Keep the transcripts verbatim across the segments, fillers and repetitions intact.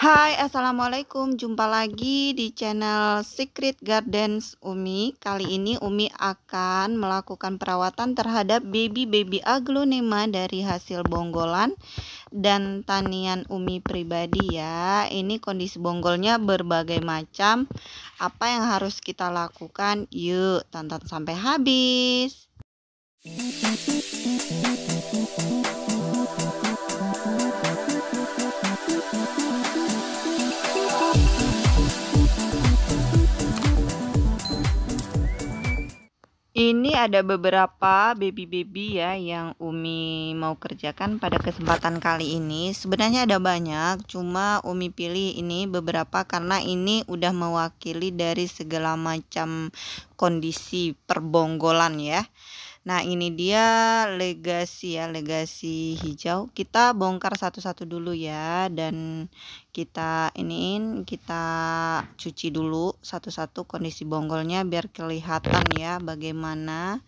Hai, assalamualaikum. Jumpa lagi di channel Secret Garden of Ummi. Kali ini Ummi akan melakukan perawatan terhadap baby-baby Aglaonema dari hasil bonggolan dan tanian Ummi pribadi ya. Ini kondisi bonggolnya berbagai macam. Apa yang harus kita lakukan? Yuk, tonton sampai habis. Ini ada beberapa baby-baby ya yang Ummi mau kerjakan pada kesempatan kali ini. Sebenarnya ada banyak, cuma Ummi pilih ini beberapa karena ini udah mewakili dari segala macam kondisi perbonggolan ya. Nah, ini dia legasi ya, legasi hijau. Kita bongkar satu-satu dulu ya, dan kita iniin, kita cuci dulu satu-satu kondisi bonggolnya biar kelihatan ya bagaimana.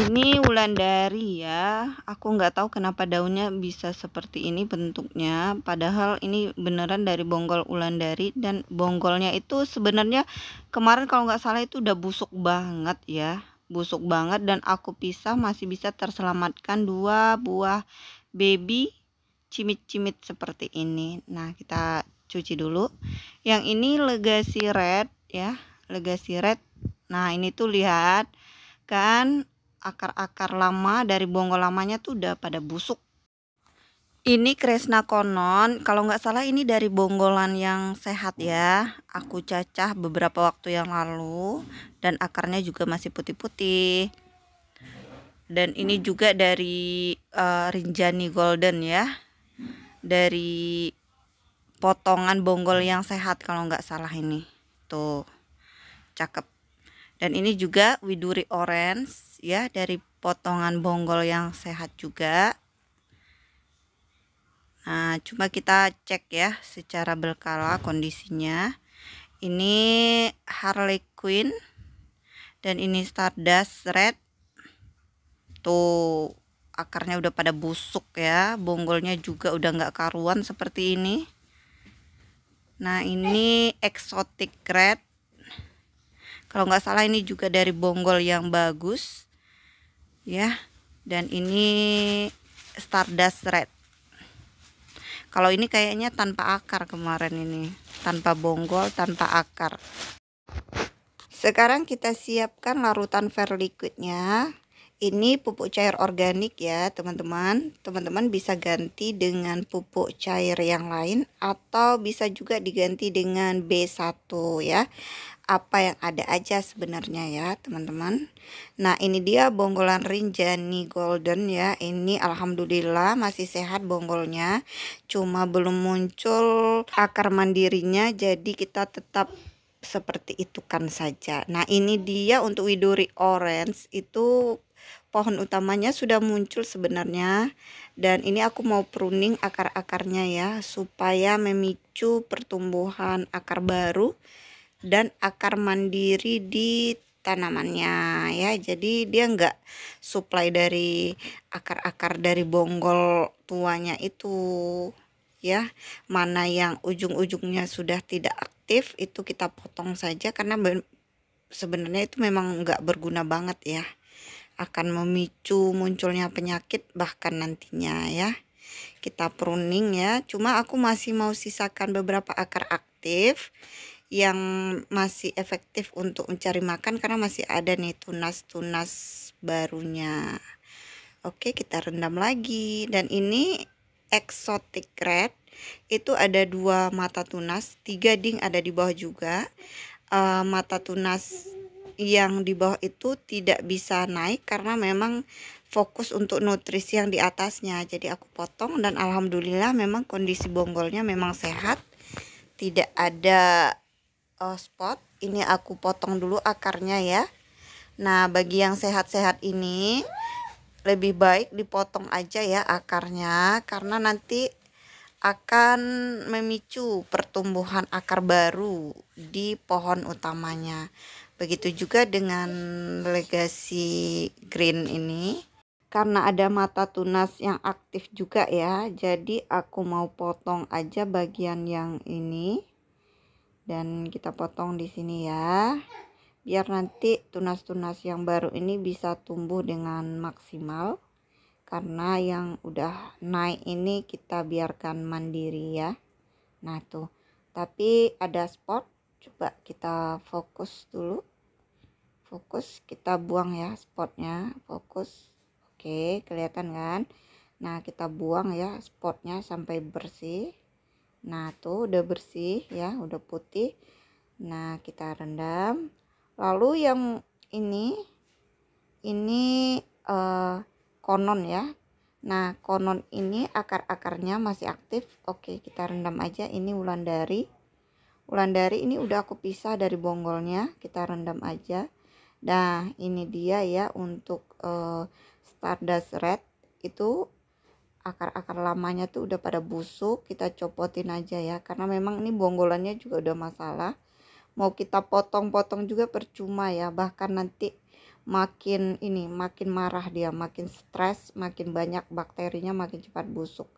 Ini Wulandari ya. Aku nggak tahu kenapa daunnya bisa seperti ini bentuknya, padahal ini beneran dari bonggol Wulandari. Dan bonggolnya itu sebenarnya kemarin kalau nggak salah itu udah busuk banget ya, busuk banget, dan aku pisah masih bisa terselamatkan dua buah baby cimit-cimit seperti ini. Nah, kita cuci dulu. Yang ini Legacy Red ya, Legacy Red. Nah, ini tuh lihat kan, akar-akar lama dari bonggol lamanya tuh udah pada busuk. Ini Kresna konon, kalau nggak salah ini dari bonggolan yang sehat ya. Aku cacah beberapa waktu yang lalu dan akarnya juga masih putih-putih. Dan ini juga dari uh, Rinjani Golden ya, dari potongan bonggol yang sehat kalau nggak salah ini. Tuh, cakep. Dan ini juga Widuri Orange ya, dari potongan bonggol yang sehat juga. Nah, cuma kita cek ya secara berkala kondisinya. Ini Harley Quinn dan ini Stardust Red. Tuh, akarnya udah pada busuk ya, bonggolnya juga udah nggak karuan seperti ini. Nah, ini Exotic Red. Kalau nggak salah ini juga dari bonggol yang bagus ya. Dan ini Stardust Red. Kalau ini kayaknya tanpa akar kemarin ini, tanpa bonggol, tanpa akar. Sekarang kita siapkan larutan Ferliquidnya. Ini pupuk cair organik ya teman-teman. Teman-teman bisa ganti dengan pupuk cair yang lain, atau bisa juga diganti dengan B satu ya. Apa yang ada aja sebenarnya ya teman-teman. Nah, ini dia bonggolan Rinjani Golden ya. Ini alhamdulillah masih sehat bonggolnya, cuma belum muncul akar mandirinya, jadi kita tetap seperti itu kan saja. Nah, ini dia untuk Widuri Orange, itu pohon utamanya sudah muncul sebenarnya, dan ini aku mau pruning akar-akarnya ya supaya memicu pertumbuhan akar baru dan akar mandiri di tanamannya ya. Jadi dia nggak suplai dari akar-akar dari bonggol tuanya itu ya. Mana yang ujung-ujungnya sudah tidak aktif itu kita potong saja, karena sebenarnya itu memang nggak berguna banget ya, akan memicu munculnya penyakit bahkan nantinya ya. Kita pruning ya. Cuma aku masih mau sisakan beberapa akar aktif yang masih efektif untuk mencari makan, karena masih ada nih tunas-tunas barunya. Oke, kita rendam lagi. Dan ini Exotic Red, itu ada dua mata tunas, tiga ding ada di bawah juga. Uh, mata tunas yang di bawah itu tidak bisa naik karena memang fokus untuk nutrisi yang di atasnya. Jadi aku potong, dan alhamdulillah memang kondisi bonggolnya memang sehat, tidak ada uh, spot. Ini aku potong dulu akarnya ya. Nah, bagi yang sehat-sehat ini lebih baik dipotong aja ya akarnya, karena nanti akan memicu pertumbuhan akar baru di pohon utamanya. Begitu juga dengan Legacy Green ini. karena ada mata tunas yang aktif juga ya, jadi aku mau potong aja bagian yang ini dan kita potong di sini ya, biar nanti tunas-tunas yang baru ini bisa tumbuh dengan maksimal, karena yang udah naik ini kita biarkan mandiri ya. Nah tuh, tapi ada spot, coba kita fokus dulu, fokus, kita buang ya spotnya, fokus. Oke, kelihatan kan? Nah kita buang ya spotnya sampai bersih. Nah tuh udah bersih ya, udah putih. Nah kita rendam. Lalu yang ini, ini uh, konon ya. Nah konon ini akar-akarnya masih aktif. Oke, kita rendam aja. Ini wulandari. Wulandari ini udah aku pisah dari bonggolnya. Kita rendam aja. Nah ini dia ya untuk uh, Stardust Red itu akar-akar lamanya tuh udah pada busuk. Kita copotin aja ya, karena memang ini bonggolannya juga udah masalah. Mau kita potong-potong juga percuma ya, bahkan nanti makin ini makin marah dia, makin stres, makin banyak bakterinya, makin cepat busuk.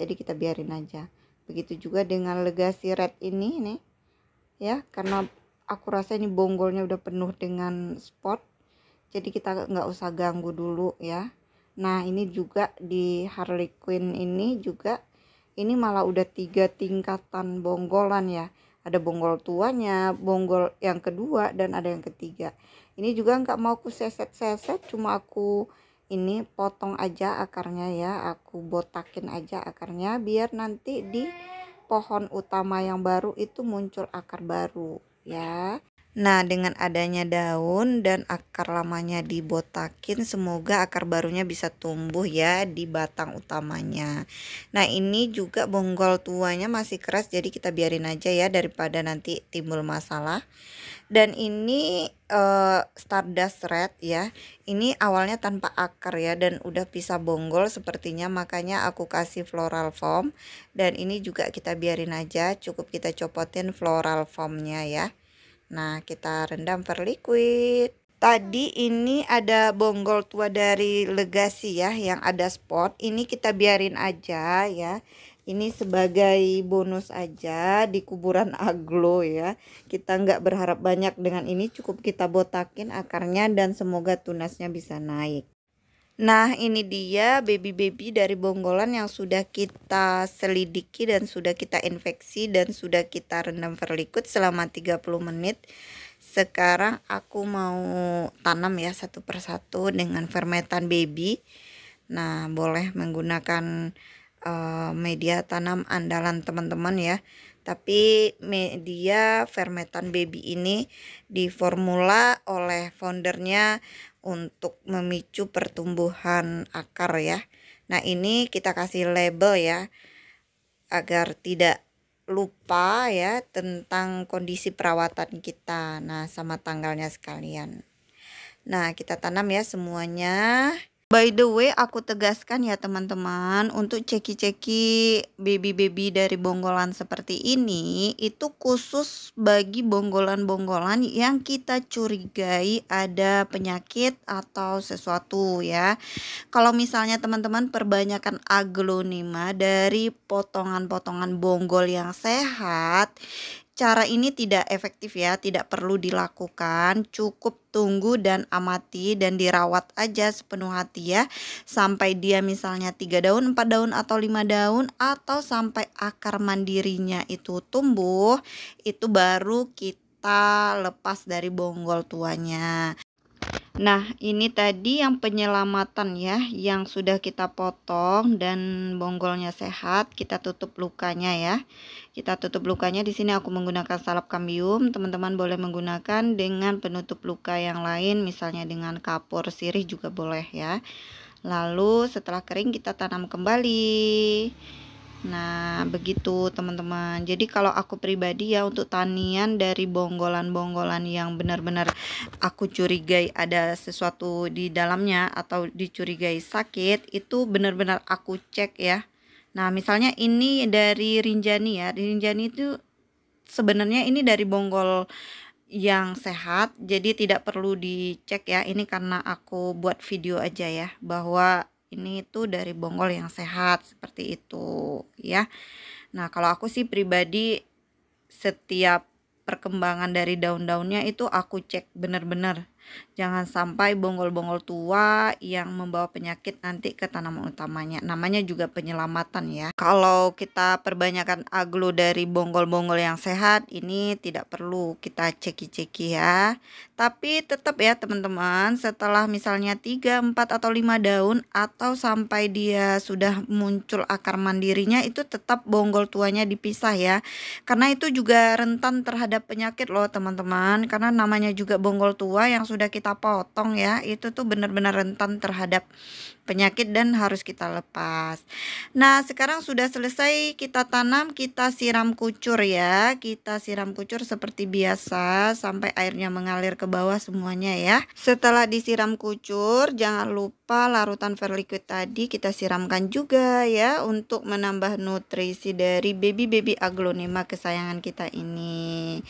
Jadi kita biarin aja. Begitu juga dengan Legacy Red ini nih ya, karena aku rasa ini bonggolnya udah penuh dengan spot, jadi kita nggak usah ganggu dulu ya. Nah ini juga di Harley Quinn ini juga, ini malah udah tiga tingkatan bonggolan ya. Ada bonggol tuanya, bonggol yang kedua, dan ada yang ketiga. Ini juga nggak mau aku seset-seset, cuma aku ini potong aja akarnya ya, aku botakin aja akarnya, biar nanti di pohon utama yang baru itu muncul akar baru ya. Nah dengan adanya daun dan akar lamanya dibotakin, semoga akar barunya bisa tumbuh ya di batang utamanya. Nah ini juga bonggol tuanya masih keras, jadi kita biarin aja ya daripada nanti timbul masalah. Dan ini uh, Stardust Red ya, ini awalnya tanpa akar ya dan udah pisah bonggol sepertinya, makanya aku kasih floral foam. Dan ini juga kita biarin aja, cukup kita copotin floral foamnya ya. Nah kita rendam Ferliquid. Tadi ini ada bonggol tua dari Legacy ya yang ada spot, ini kita biarin aja ya, ini sebagai bonus aja di kuburan Aglo ya. Kita nggak berharap banyak dengan ini, cukup kita botakin akarnya dan semoga tunasnya bisa naik. Nah ini dia baby-baby dari bonggolan yang sudah kita selidiki dan sudah kita infeksi dan sudah kita rendam Ferliquid selama tiga puluh menit. Sekarang aku mau tanam ya satu persatu dengan Vermetan baby. Nah boleh menggunakan uh, media tanam andalan teman-teman ya, tapi media Vermetan baby ini diformula oleh foundernya untuk memicu pertumbuhan akar ya. Nah ini kita kasih label ya, agar tidak lupa ya tentang kondisi perawatan kita. Nah sama tanggalnya sekalian. Nah kita tanam ya semuanya. By the way, aku tegaskan ya teman-teman, untuk ceki-ceki baby-baby dari bonggolan seperti ini itu khusus bagi bonggolan-bonggolan yang kita curigai ada penyakit atau sesuatu ya. Kalau misalnya teman-teman perbanyakan aglaonema dari potongan-potongan bonggol yang sehat, cara ini tidak efektif ya, tidak perlu dilakukan. Cukup tunggu dan amati dan dirawat aja sepenuh hati ya, sampai dia misalnya tiga daun, empat daun atau lima daun, atau sampai akar mandirinya itu tumbuh, itu baru kita lepas dari bonggol tuanya. Nah ini tadi yang penyelamatan ya, yang sudah kita potong dan bonggolnya sehat. Kita tutup lukanya ya, kita tutup lukanya. Di sini aku menggunakan salep kambium, teman-teman boleh menggunakan dengan penutup luka yang lain, misalnya dengan kapur sirih juga boleh ya. Lalu setelah kering kita tanam kembali. Nah begitu teman-teman. Jadi kalau aku pribadi ya, untuk tanian dari bonggolan-bonggolan yang benar-benar aku curigai ada sesuatu di dalamnya atau dicurigai sakit, itu benar-benar aku cek ya. Nah misalnya ini dari Rinjani ya, Rinjani itu sebenarnya ini dari bonggol yang sehat, jadi tidak perlu dicek ya. Ini karena aku buat video aja ya, bahwa ini tuh dari bonggol yang sehat seperti itu ya. Nah, kalau aku sih pribadi setiap perkembangan dari daun-daunnya itu aku cek bener-bener, jangan sampai bonggol-bonggol tua yang membawa penyakit nanti ke tanaman utamanya. Namanya juga penyelamatan ya. Kalau kita perbanyakkan aglo dari bonggol-bonggol yang sehat, ini tidak perlu kita ceki-ceki ya. Tapi tetap ya teman-teman, setelah misalnya tiga, empat, atau lima daun, atau sampai dia sudah muncul akar mandirinya, itu tetap bonggol tuanya dipisah ya. Karena itu juga rentan terhadap penyakit loh teman-teman. Karena namanya juga bonggol tua yang sudah sudah kita potong ya, itu tuh benar-benar rentan terhadap penyakit dan harus kita lepas. Nah, sekarang sudah selesai kita tanam, kita siram kucur ya. Kita siram kucur seperti biasa sampai airnya mengalir ke bawah semuanya ya. Setelah disiram kucur, jangan lupa larutan Ferliquid tadi kita siramkan juga ya, untuk menambah nutrisi dari baby-baby Aglaonema kesayangan kita ini.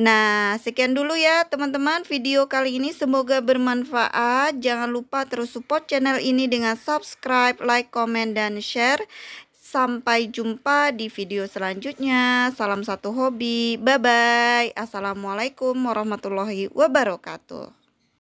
Nah, sekian dulu ya teman-teman video kali ini. Ini semoga bermanfaat. Jangan lupa terus support channel ini dengan subscribe, like, komen, dan share. Sampai jumpa di video selanjutnya. Salam satu hobi. Bye-bye. Assalamualaikum warahmatullahi wabarakatuh.